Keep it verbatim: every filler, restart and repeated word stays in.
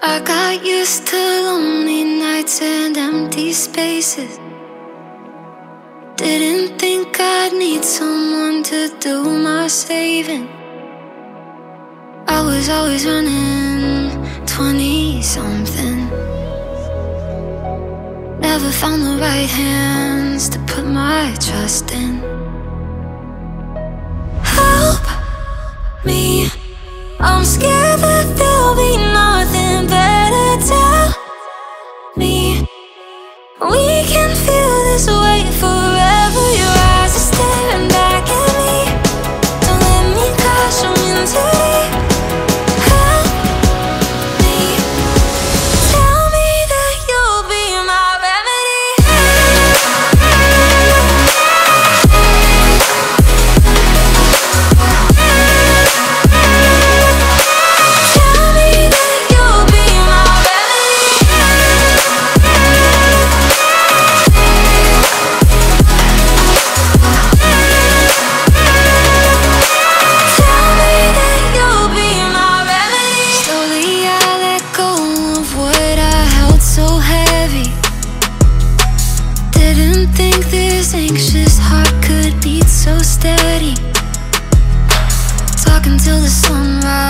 I got used to lonely nights and empty spaces. Didn't think I'd need someone to do my saving. I was always running twenty something. Never found the right hands to put my trust in. Help me, I'm scared that there'll be nothing better. Tell me we can feel this way forever. Your eyes are staring back at me. Don't let me crash on into deep. Help me, tell me that you'll be my remedy. Tell me that you'll be my remedy. Tell me that you'll be my remedy. Slowly I let go of what I held so heavy. Didn't think this anxious heart could beat so steady. Talking till the sunrise.